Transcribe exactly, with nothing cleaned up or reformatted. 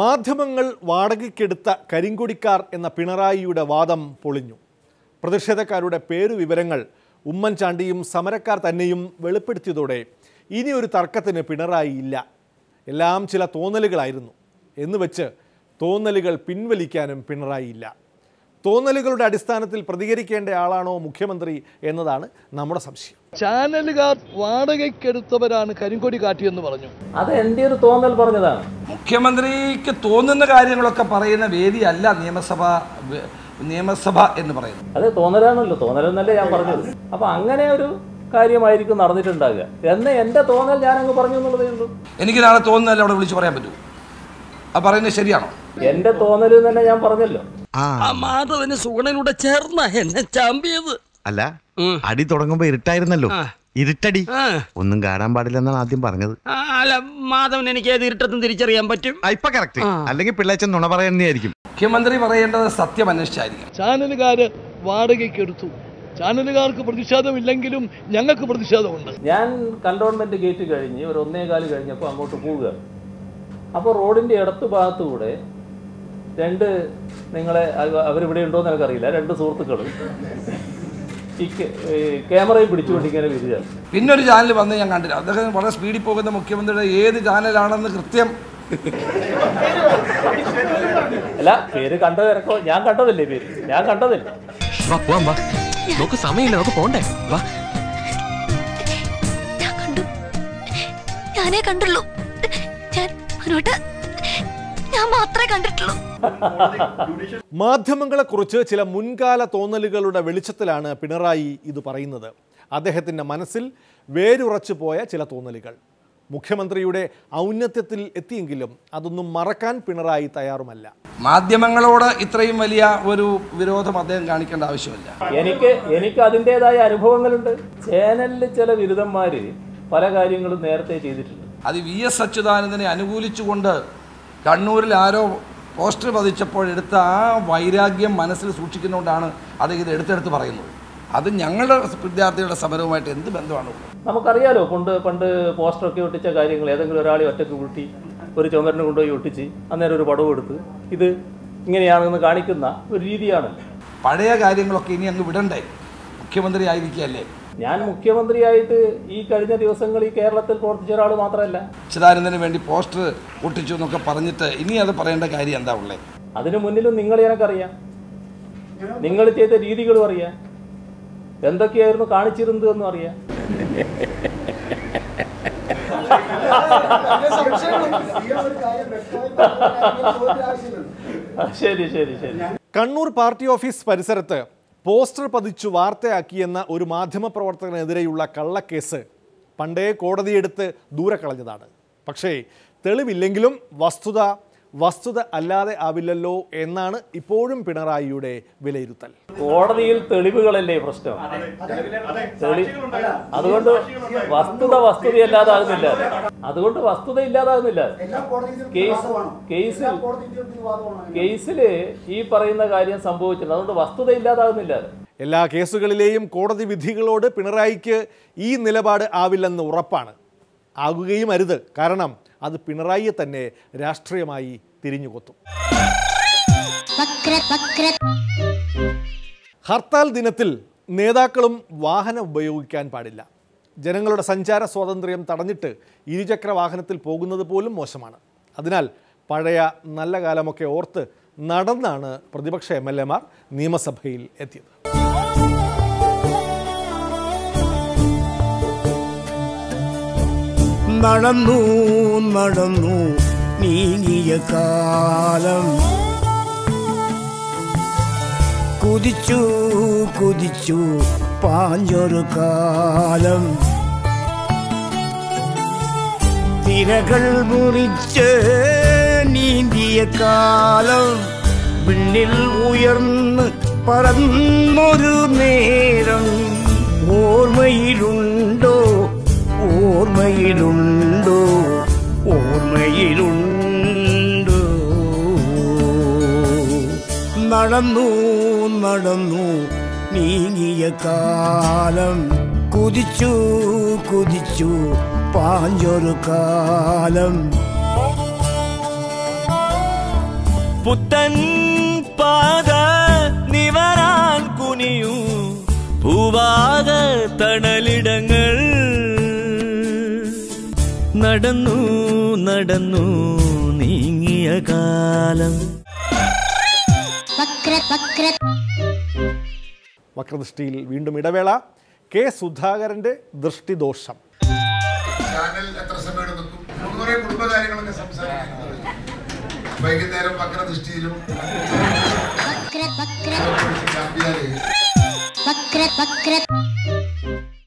മാധ്യമങ്ങൾ വാടകയ്ക്കെടുത്ത കരിങ്കൊടിക്കാർ എന്ന പിണറായിയുടെ വാദം പൊളിഞ്ഞു. പ്രതിഷേധക്കാരുടെ പേരുവിവരങ്ങൾ ഉമ്മൻചാണ്ടിയും സമരക്കാർ തന്നെയും വെളിപ്പെടുത്തിയതോടെ ഇനി ഒരു തർക്കത്തിന് പിണറായിയില്ല. എല്ലാം ചില തോന്നലുകളായിരുന്നു എന്നുവെച്ച് തോന്നലുകൾ പിൻവലിക്കാനും പിണറായിയില്ല. തോന്നലുകളുടെ അടിസ്ഥാനത്തിൽ പ്രതികരിക്കേണ്ട ആളാണോ മുഖ്യമന്ത്രി എന്നതാണ് നമ്മുടെ സംശയം. ചാനലുകാർ വാടകയ്ക്കെടുത്തവരാണ് കരിങ്കൊടി കാട്ടിയെന്ന് പറഞ്ഞു. അത് എൻ്റെ ഒരു തോന്നൽ പറഞ്ഞതാണ്. മുഖ്യമന്ത്രിക്ക് തോന്നുന്ന കാര്യങ്ങളൊക്കെ പറയുന്ന വേദിയല്ല നിയമസഭ നിയമസഭ എന്ന് പറയുന്നത്. അത് തോന്നലാണല്ലോ, തോന്നലെന്നല്ലേ ഞാൻ പറഞ്ഞത്. അപ്പൊ അങ്ങനെ ഒരു കാര്യമായിരിക്കും നടന്നിട്ടുണ്ടാകുക എന്ന് എൻ്റെ തോന്നൽ ഞാനങ്ങ് പറഞ്ഞു എന്നുള്ളതേ ഉള്ളൂ. എനിക്ക് നാളെ തോന്നുന്നല്ല അവിടെ വിളിച്ചു പറയാൻ പറ്റൂ. ആ പറയുന്നത് ശരിയാണോ? എൻ്റെ തോന്നൽ തന്നെ ഞാൻ പറഞ്ഞല്ലോ. മാധവന് സുഗണനോട് ചേർന്ന എന്നെ ചാമ്പിയത് അല്ല, അടി തുടങ്ങുമ്പോ ഇരുട്ടായിരുന്നല്ലോ, ഇരുട്ടടി, ഒന്നും കാണാൻ പാടില്ലെന്നാണ് ആദ്യം പറഞ്ഞത്. അല്ല മാധവൻ എനിക്ക് ഏത് ഇരുട്ടത്തും തിരിച്ചറിയാൻ പറ്റും. ഇപ്പൊ കറക്റ്റ്, അല്ലെങ്കിൽ പിള്ളേച്ചൻ നുണ പറയുന്നതായിരിക്കും. മുഖ്യമന്ത്രി പറയേണ്ടത് സത്യം അന്വേഷിച്ചായിരിക്കും. ചാനലുകാര് വാടകയ്ക്കെടുത്തു, ചാനലുകാർക്ക് പ്രതിഷേധമില്ലെങ്കിലും ഞങ്ങൾക്ക് പ്രതിഷേധമുണ്ട്. ഞാൻ കണ്ടോൺമെന്റ് ഗേറ്റ് കഴിഞ്ഞ് ഒരു ഒന്നേകാല് കഴിഞ്ഞപ്പോൾ അങ്ങോട്ട് പോവുക, അപ്പൊ റോഡിന്റെ ഇടത്തു ഭാഗത്തൂടെ രണ്ട്, നിങ്ങളെ അവരിവിടെ ഉണ്ടോയെന്ന് എനിക്കറിയില്ല, രണ്ട് സുഹൃത്തുക്കളും ഈ ക്യാമറയിൽ പിടിച്ചുകൊണ്ടിരിക്കാൻ വിധിയാണ്. പിന്നെ ഒരു ചാനൽ വന്ന് ഞാൻ കണ്ടില്ല. അദ്ദേഹം വളരെ സ്പീഡിൽ പോകുന്ന മുഖ്യമന്ത്രിയുടെ ഏത് ചാനലാണെന്ന് കൃത്യം അല്ല, പേര് കണ്ടത് ഇറക്കോ, ഞാൻ കണ്ടതല്ലേ പേര്, ഞാൻ കണ്ടതല്ലേ. നമുക്ക് സമയമില്ല, നമുക്ക് പോണ്ടേ. ഞാനേ കണ്ടുള്ളൂ, ഞാൻ മാധ്യമങ്ങളെക്കുറിച്ച് ചില മുൻകാല തോന്നലുകളുടെ വെളിച്ചത്തിലാണ് പിണറായി ഇത് പറയുന്നത്. അദ്ദേഹത്തിൻ്റെ മനസ്സിൽ വേരുറച്ചു പോയ ചില തോന്നലുകൾ. മുഖ്യമന്ത്രിയുടെ ഔന്നത്യത്തിൽ എത്തിയെങ്കിലും അതൊന്നും മറക്കാൻ പിണറായി തയ്യാറുമല്ല. മാധ്യമങ്ങളോട് ഇത്രയും വലിയ ഒരു വിരോധം അദ്ദേഹം കാണിക്കേണ്ട ആവശ്യമില്ല. എനിക്ക് എനിക്ക് അതിൻ്റെതായ അനുഭവങ്ങളുണ്ട്. ചാനലിൽ ചില ബിരുദന്മാർ പല കാര്യങ്ങളും നേരത്തെ ചെയ്തിട്ടുണ്ട്. അത് വി എസ് അച്യുതാനന്ദനെ അനുകൂലിച്ചുകൊണ്ട് കണ്ണൂരിൽ ആരോ പോസ്റ്റർ പതിച്ചപ്പോൾ എടുത്ത ആ വൈരാഗ്യം മനസ്സിൽ സൂക്ഷിക്കുന്നതുകൊണ്ടാണ് അത് ഇത് എടുത്തെടുത്ത് പറയുന്നത്. അത് ഞങ്ങളുടെ വിദ്യാർത്ഥികളുടെ സമരവുമായിട്ട് എന്ത് ബന്ധമാണ്? നമുക്കറിയാലോ, പണ്ട് പണ്ട് പോസ്റ്ററൊക്കെ ഒട്ടിച്ച കാര്യങ്ങൾ ഏതെങ്കിലും ഒരാളെ ഒറ്റക്ക് കൂട്ടി ഒരു ചുമരനെ കൊണ്ടുപോയി ഒട്ടിച്ച് അന്നേരം ഒരു പടവും എടുത്ത് ഇത് ഇങ്ങനെയാണെന്ന് കാണിക്കുന്ന ഒരു രീതിയാണ്. പഴയ കാര്യങ്ങളൊക്കെ ഇനി അങ്ങ് വിടണ്ടേ? മുഖ്യമന്ത്രി ആയിരിക്കുകയല്ലേ? ഞാൻ മുഖ്യമന്ത്രിയായിട്ട് ഈ കഴിഞ്ഞ ദിവസങ്ങൾ ഈ കേരളത്തിൽ പ്രവർത്തിച്ച ഒരാൾ മാത്രമല്ല. അച്യുതാനന്ദന് വേണ്ടി പോസ്റ്റർ ഒട്ടിച്ചു എന്നൊക്കെ പറഞ്ഞിട്ട് ഇനി അത് പറയേണ്ട കാര്യം എന്താ ഉള്ളത്? അതിനു മുന്നിലും നിങ്ങൾ എനിക്കറിയാം, നിങ്ങൾ ചെയ്ത രീതികളും അറിയാം, എന്തൊക്കെയായിരുന്നു കാണിച്ചിരുന്നത് എന്നും അറിയാം. ശരി ശരി ശരി. കണ്ണൂർ പാർട്ടി ഓഫീസ് പരിസരത്ത് പോസ്റ്റർ പതിച്ചു വാർത്തയാക്കിയെന്ന ഒരു മാധ്യമപ്രവർത്തകനെതിരെയുള്ള കള്ളക്കേസ് പണ്ടേ കോടതിയെടുത്ത് ദൂരെ കളഞ്ഞതാണ്. പക്ഷേ തെളിവില്ലെങ്കിലും വസ്തുത വസ്തുത അല്ലാതെ ആവില്ലല്ലോ എന്നാണ് ഇപ്പോഴും പിണറായിയുടെ വിലയിരുത്തൽ. കോടതിയിൽ തെളിവുകളല്ലേ പ്രശ്നം, അതുകൊണ്ട് വസ്തുത വസ്തുത ഇല്ലാതാകുന്നില്ല. അതുകൊണ്ട് വസ്തുത ഇല്ലാതാകുന്നില്ല. കേസിൽ കേസില് ഈ പറയുന്ന കാര്യം സംഭവിച്ചിട്ടുണ്ട്, അതുകൊണ്ട് വസ്തുത ഇല്ലാതാകുന്നില്ല. എല്ലാ കേസുകളിലെയും കോടതി വിധികളോട് പിണറായിക്ക് ഈ നിലപാട് ആവില്ലെന്ന് ഉറപ്പാണ്. ആകുകയും അരുത്, കാരണം അത് പിണറായിയെ തന്നെ രാഷ്ട്രീയമായി തിരിഞ്ഞുകൊത്തും. ഹർത്താൽ ദിനത്തിൽ നേതാക്കളും വാഹനം ഉപയോഗിക്കാൻ പാടില്ല. ജനങ്ങളുടെ സഞ്ചാര സ്വാതന്ത്ര്യം തടഞ്ഞിട്ട് ഇരുചക്ര വാഹനത്തിൽ പോകുന്നത് പോലും മോശമാണ്. അതിനാൽ പഴയ നല്ല കാലമൊക്കെ ഓർത്ത് നടന്നാണ് പ്രതിപക്ഷ എം എൽ എമാർ നിയമസഭയിൽ എത്തിയത്. നടന്നു നടന്നു നീങ്ങിയ കാലം, കുതിച്ചു കുതിച്ചു പാഞ്ഞൊരു കാലം, തിരകൾ മുറിച്ച് നീന്തിയ കാലം, വിണ്ണിൽ ഉയർന്ന് പറന്നൊരു നേരം ഓർമ്മയിലുണ്ടോ ഓർമ്മയിലുണ്ടോ ഓർമ്മയിലുണ്ടോ? നടന്നു നടന്നു നീങ്ങിയ കാലം, കുതിച്ചു കുതിച്ചു பாஞ்சொரு காலம் புத்தன் பாத நிவரான் குனியும் பூவாக தணலிடங்கள் நடந்து நடந்து நீங்கிய காலம். വക്രദൃഷ്ടിയിൽ വീണ്ടും ഇടവേള. കെ സുധാകരന്റെ ദൃഷ്ടിദോഷം. ചാനൽ എത്ര സമയം എടുക്കും? മൂന്നുവരെ കുടുംബകാര്യങ്ങളൊക്കെ സംസാരിക്കുന്നത് വൈകുന്നേരം വക്രദൃഷ്ടിയിലും വക്ര വക്ര വക്ര വക്ര